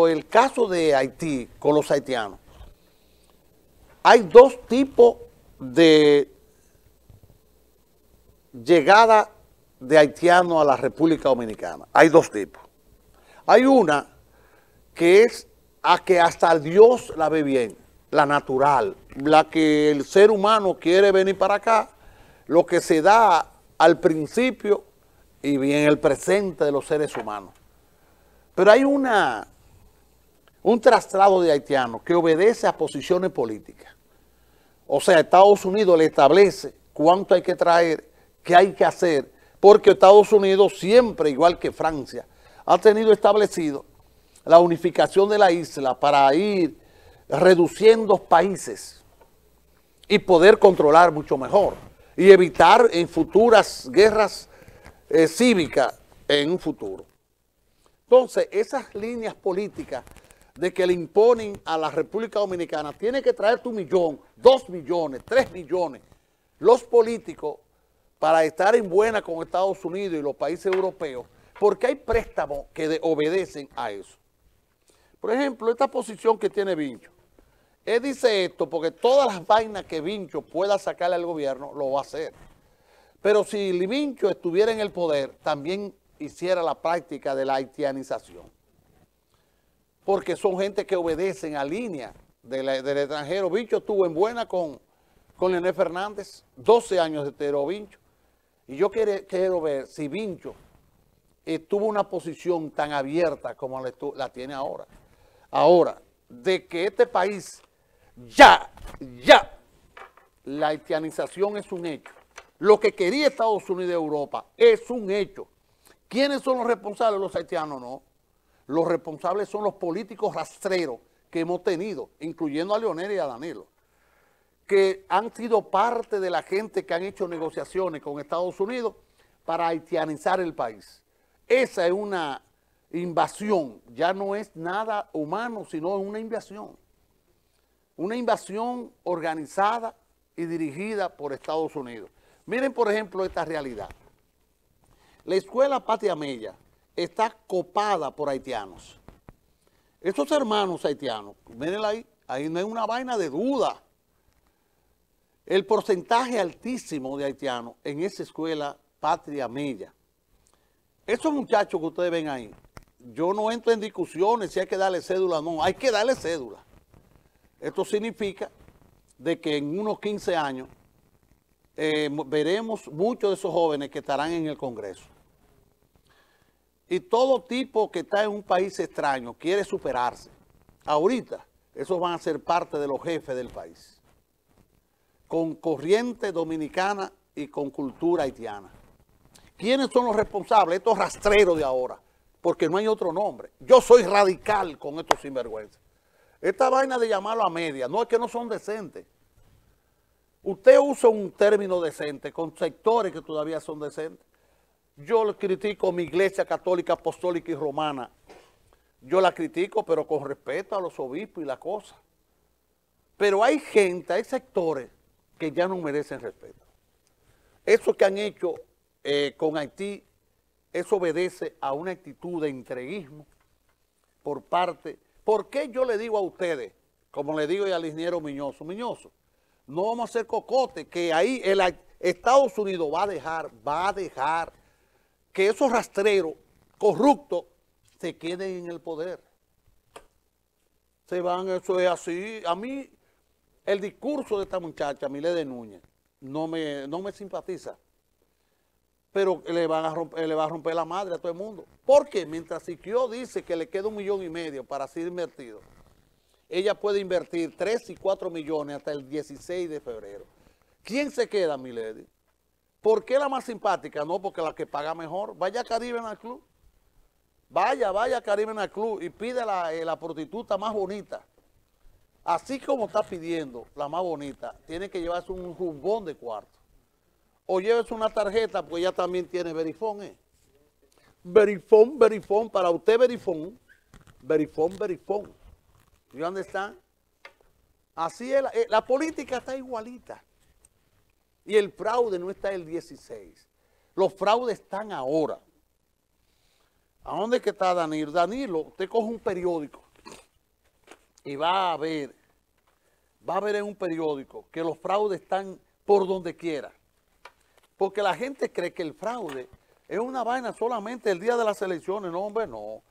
El caso de Haití con los haitianos, hay dos tipos de llegada de haitianos a la República Dominicana. Hay dos tipos. Hay una que es a que hasta Dios la ve bien, la natural, la que el ser humano quiere venir para acá, lo que se da al principio y bien el presente de los seres humanos. Pero hay un traslado de haitianos que obedece a posiciones políticas. O sea, Estados Unidos le establece cuánto hay que traer, qué hay que hacer, porque Estados Unidos siempre, igual que Francia, ha tenido establecido la unificación de la isla para ir reduciendo países y poder controlar mucho mejor y evitar en futuras guerras cívicas en un futuro. Entonces, esas líneas políticas de que le imponen a la República Dominicana, tiene que traer tu millón, 2 millones, 3 millones, los políticos, para estar en buena con Estados Unidos y los países europeos, porque hay préstamos que obedecen a eso. Por ejemplo, esta posición que tiene Vincho, él dice esto porque todas las vainas que Vincho pueda sacarle al gobierno, lo va a hacer. Pero si Vincho estuviera en el poder, también hiciera la práctica de la haitianización, porque son gente que obedecen a línea del extranjero. Vincho estuvo en buena con Leonel Fernández, 12 años de Tero Vincho. Y yo quiero ver si Vincho tuvo una posición tan abierta como la tiene ahora. Ahora, de que este país la haitianización es un hecho. Lo que quería Estados Unidos y Europa es un hecho. ¿Quiénes son los responsables? Los haitianos no. Los responsables son los políticos rastreros que hemos tenido, incluyendo a Leonel y a Danilo, que han sido parte de la gente que han hecho negociaciones con Estados Unidos para haitianizar el país. Esa es una invasión, ya no es nada humano, sino una invasión organizada y dirigida por Estados Unidos. Miren, por ejemplo, esta realidad. La escuela Patria Mella está copada por haitianos. Estos hermanos haitianos, miren ahí no hay una vaina de duda. El porcentaje altísimo de haitianos en esa escuela Patria Mella. Esos muchachos que ustedes ven ahí, yo no entro en discusiones si hay que darle cédula o no, hay que darle cédula. Esto significa de que en unos 15 años veremos muchos de esos jóvenes que estarán en el Congreso. Y todo tipo que está en un país extraño quiere superarse. Ahorita, esos van a ser parte de los jefes del país, con corriente dominicana y con cultura haitiana. ¿Quiénes son los responsables? Estos rastreros de ahora, porque no hay otro nombre. Yo soy radical con estos sinvergüenzas. Esta vaina de llamarlo a media, no es que no son decentes. Usted usa un término decente con sectores que todavía son decentes. Yo le critico a mi iglesia católica, apostólica y romana. Yo la critico, pero con respeto a los obispos y la cosa. Pero hay gente, hay sectores que ya no merecen respeto. Eso que han hecho con Haití, eso obedece a una actitud de entreguismo por parte. ¿Por qué yo le digo a ustedes, como le digo al ingeniero Miñoso, no vamos a hacer cocote, que ahí Estados Unidos va a dejar que esos rastreros corruptos se queden en el poder? Se van, eso es así. A mí, el discurso de esta muchacha, Milady Núñez, no me simpatiza. Pero le va a romper la madre a todo el mundo. Porque mientras Siquio dice que le queda 1,5 millones para ser invertido, ella puede invertir 3 y 4 millones hasta el 16 de febrero. ¿Quién se queda, Milady? ¿Por qué la más simpática? No, porque la que paga mejor. Vaya a Caribe al club. Vaya a Caribe al club y pide la prostituta más bonita. Así como está pidiendo la más bonita, tiene que llevarse un rumbón de cuarto. O llévese una tarjeta, porque ya también tiene Verifón. Verifón, para usted Verifón. Verifón. ¿Y dónde están? Así es, la política está igualita. Y el fraude no está el 16. Los fraudes están ahora. ¿A dónde que está Danilo? Danilo, usted coge un periódico. y va a ver en un periódico que los fraudes están por donde quiera. Porque la gente cree que el fraude es una vaina solamente el día de las elecciones. No, hombre, no.